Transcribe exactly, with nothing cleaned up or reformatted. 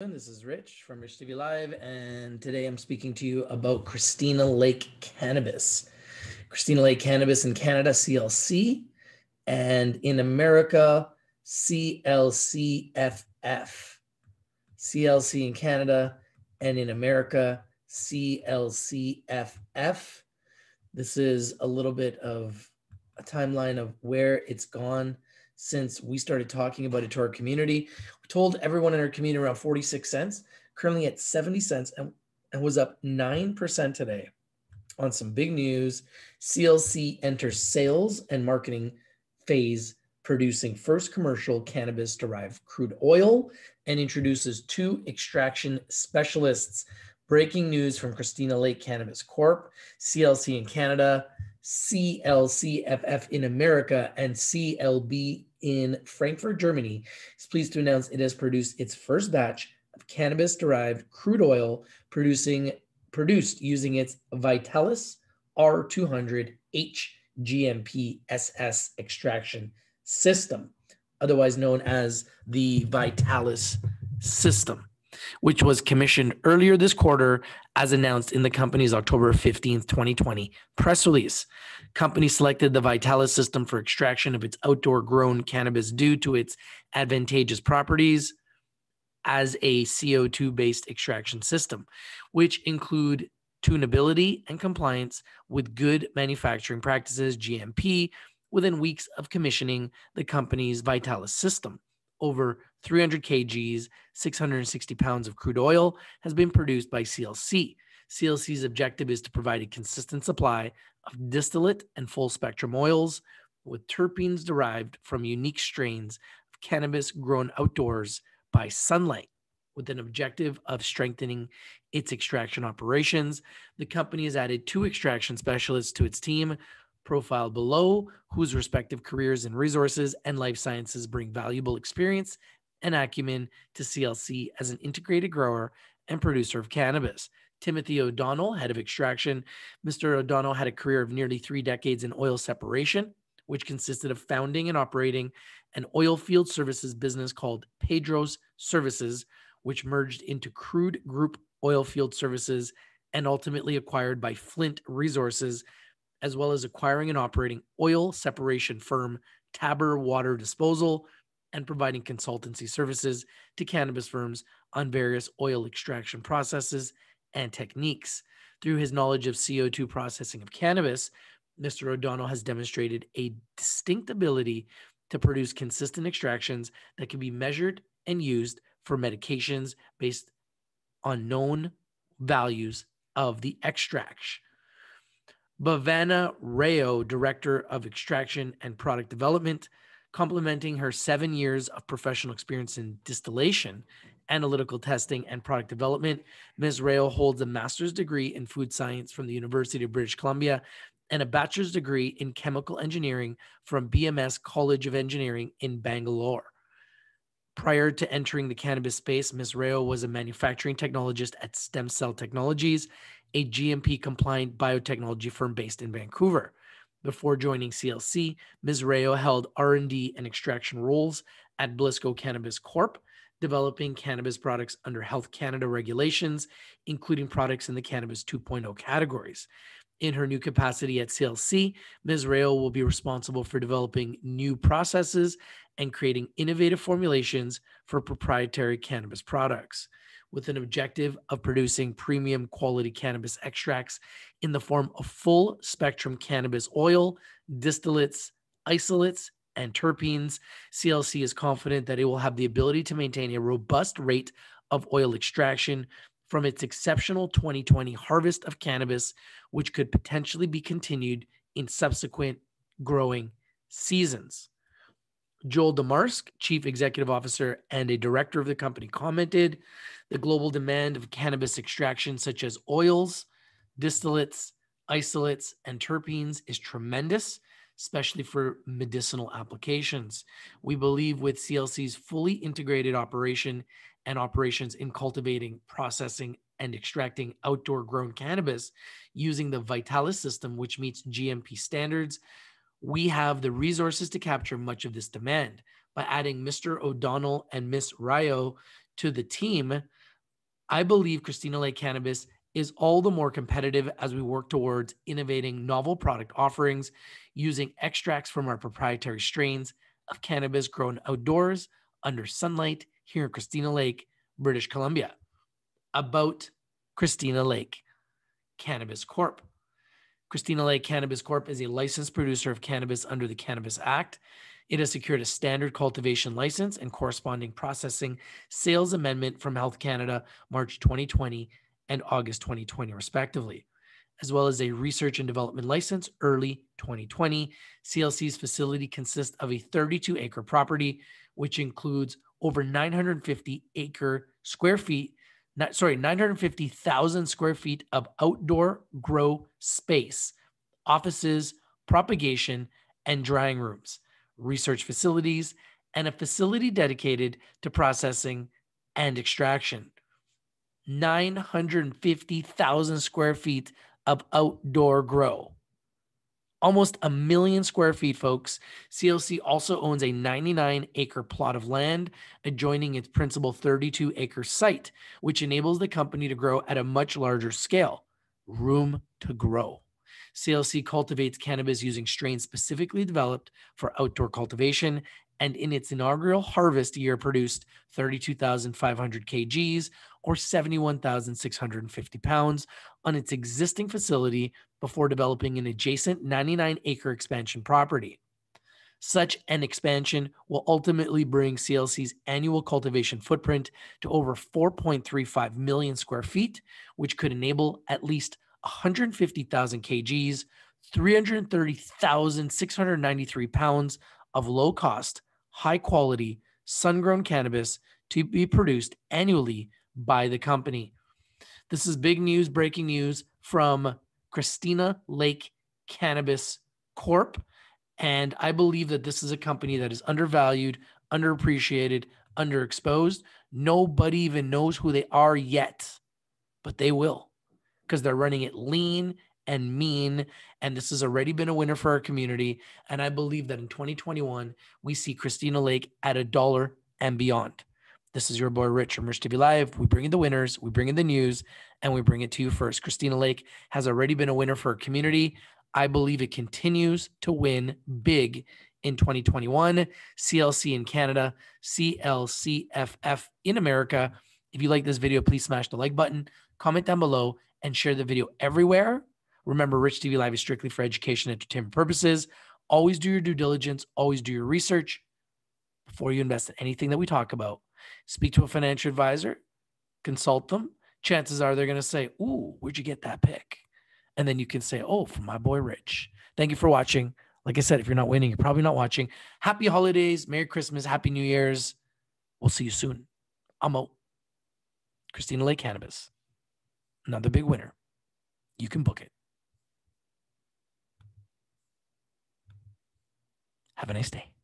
This is Rich from Rich T V Live, and today I'm speaking to you about Christina Lake Cannabis. Christina Lake Cannabis in Canada, C L C, and in America, C L C F F. C L C in Canada and in America, C L C F F. This is a little bit of a timeline of where it's gone since we started talking about it to our community. We told everyone in our community around forty-six cents, currently at seventy cents, and, and was up nine percent today. On some big news, C L C enters sales and marketing phase, producing first commercial cannabis-derived crude oil, and introduces two extraction specialists. Breaking news from Christina Lake Cannabis Corp, C L C in Canada, C L C F F in America, and C L B in Frankfurt, Germany, is pleased to announce it has produced its first batch of cannabis-derived crude oil producing, produced using its Vitalis R two hundred H G M P S S extraction system, otherwise known as the Vitalis system, which was commissioned earlier this quarter as announced in the company's October fifteenth, twenty twenty press release. Company selected the Vitalis system for extraction of its outdoor grown cannabis due to its advantageous properties as a C O two based extraction system, which include tunability and compliance with good manufacturing practices, G M P, within weeks of commissioning the company's Vitalis system. Over three hundred kilograms, six hundred sixty pounds of crude oil has been produced by C L C. C L C's objective is to provide a consistent supply of distillate and full spectrum oils with terpenes derived from unique strains of cannabis grown outdoors by sunlight, with an objective of strengthening its extraction operations. The company has added two extraction specialists to its team, profile below, whose respective careers in resources and life sciences bring valuable experience and acumen to C L C as an integrated grower and producer of cannabis. Timothy O'Donnell, head of extraction. Mister O'Donnell had a career of nearly three decades in oil separation, which consisted of founding and operating an oilfield services business called Pedro's Services, which merged into Crude Group Oilfield Services and ultimately acquired by Flint Resources, as well as acquiring and operating oil separation firm Taber Water Disposal and providing consultancy services to cannabis firms on various oil extraction processes and techniques. Through his knowledge of C O two processing of cannabis, Mister O'Donnell has demonstrated a distinct ability to produce consistent extractions that can be measured and used for medications based on known values of the extract. Bhavana Rao, Director of Extraction and Product Development, complementing her seven years of professional experience in distillation, analytical testing, and product development. Miz Rao holds a master's degree in food science from the University of British Columbia and a bachelor's degree in chemical engineering from B M S College of Engineering in Bangalore. Prior to entering the cannabis space, Miz Rao was a manufacturing technologist at Stem Cell Technologies, a G M P-compliant biotechnology firm based in Vancouver. Before joining C L C, Miz Rao held R and D and extraction roles at Blissco Cannabis Corp, developing cannabis products under Health Canada regulations, including products in the Cannabis two point oh categories. In her new capacity at C L C, Miz Rao will be responsible for developing new processes and creating innovative formulations for proprietary cannabis products, with an objective of producing premium quality cannabis extracts in the form of full spectrum cannabis oil, distillates, isolates, and terpenes. C L C is confident that it will have the ability to maintain a robust rate of oil extraction from its exceptional twenty twenty harvest of cannabis, which could potentially be continued in subsequent growing seasons. Joel Demarske, Chief Executive Officer and a Director of the company, commented, "The global demand of cannabis extraction such as oils, distillates, isolates, and terpenes is tremendous, especially for medicinal applications. We believe with C L C's fully integrated operation and operations in cultivating, processing, and extracting outdoor grown cannabis using the Vitalis system, which meets G M P standards, we have the resources to capture much of this demand. By adding Mister O'Donnell and Miz Rao to the team, I believe Christina Lake Cannabis is all the more competitive as we work towards innovating novel product offerings using extracts from our proprietary strains of cannabis grown outdoors under sunlight here in Christina Lake, British Columbia. About Christina Lake Cannabis Corp. Christina Lake Cannabis Corp is a licensed producer of cannabis under the Cannabis Act. It has secured a standard cultivation license and corresponding processing sales amendment from Health Canada, March twenty twenty and August twenty twenty, respectively, as well as a research and development license early twenty twenty. C L C's facility consists of a thirty-two acre property, which includes over nine hundred fifty acre square feet, not, sorry, nine hundred fifty thousand square feet of outdoor grow space, offices, propagation, and drying rooms, research facilities, and a facility dedicated to processing and extraction. nine hundred fifty thousand square feet of outdoor grow. Almost a million square feet, folks. C L C also owns a ninety-nine acre plot of land adjoining its principal thirty-two acre site, which enables the company to grow at a much larger scale. Room to grow. C L C cultivates cannabis using strains specifically developed for outdoor cultivation, and in its inaugural harvest year produced thirty-two thousand five hundred kilograms or seventy-one thousand six hundred fifty pounds on its existing facility before developing an adjacent ninety-nine acre expansion property. Such an expansion will ultimately bring C L C's annual cultivation footprint to over four point three five million square feet, which could enable at least one hundred fifty thousand kilograms, three hundred thirty thousand six hundred ninety-three pounds of low-cost, high-quality, sun-grown cannabis to be produced annually by the company. This is big news, breaking news from Christina Lake Cannabis Corp. And I believe that this is a company that is undervalued, underappreciated, underexposed. Nobody even knows who they are yet, but they will, because they're running it lean and mean. And this has already been a winner for our community. And I believe that in twenty twenty-one, we see Christina Lake at a dollar and beyond. This is your boy Rich from Rich T V Live. We bring in the winners, we bring in the news, and we bring it to you first. Christina Lake has already been a winner for our community. I believe it continues to win big in twenty twenty-one. C L C in Canada, C L C F F in America. If you like this video, please smash the like button, comment down below, and share the video everywhere. Remember, Rich T V Live is strictly for education and entertainment purposes. Always do your due diligence, always do your research before you invest in anything that we talk about. Speak to a financial advisor, consult them. Chances are they're going to say, ooh, where'd you get that pick? And then you can say, oh, from my boy Rich. Thank you for watching. Like I said, if you're not winning, you're probably not watching. Happy holidays. Merry Christmas. Happy New Year's. We'll see you soon. I'm out. Christina Lake Cannabis. Another big winner. You can book it. Have a nice day.